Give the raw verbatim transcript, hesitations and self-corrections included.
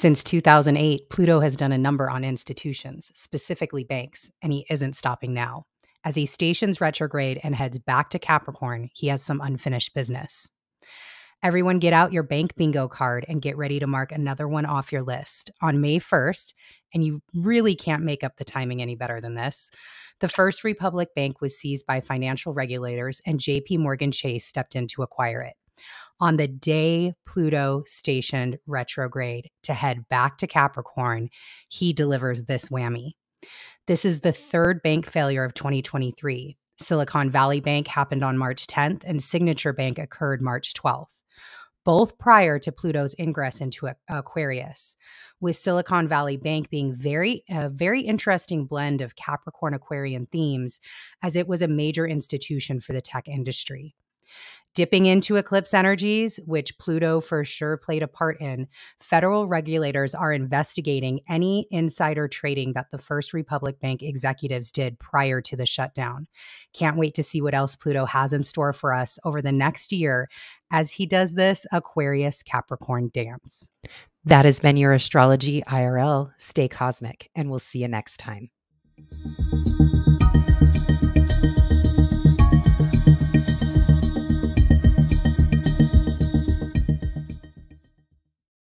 Since two thousand eight, Pluto has done a number on institutions, specifically banks, and he isn't stopping now. As he stations retrograde and heads back to Capricorn, he has some unfinished business. Everyone get out your bank bingo card and get ready to mark another one off your list. On May first, and you really can't make up the timing any better than this, the First Republic Bank was seized by financial regulators and J P Morgan Chase stepped in to acquire it. On the day Pluto stationed retrograde to head back to Capricorn, he delivers this whammy. This is the third bank failure of twenty twenty-three. Silicon Valley Bank happened on March tenth and Signature Bank occurred March twelfth, both prior to Pluto's ingress into Aquarius, with Silicon Valley Bank being very, a very interesting blend of Capricorn Aquarian themes as it was a major institution for the tech industry. Dipping into eclipse energies, which Pluto for sure played a part in, federal regulators are investigating any insider trading that the First Republic Bank executives did prior to the shutdown. Can't wait to see what else Pluto has in store for us over the next year as he does this Aquarius Capricorn dance. That has been your Astrology I R L. Stay cosmic, and we'll see you next time.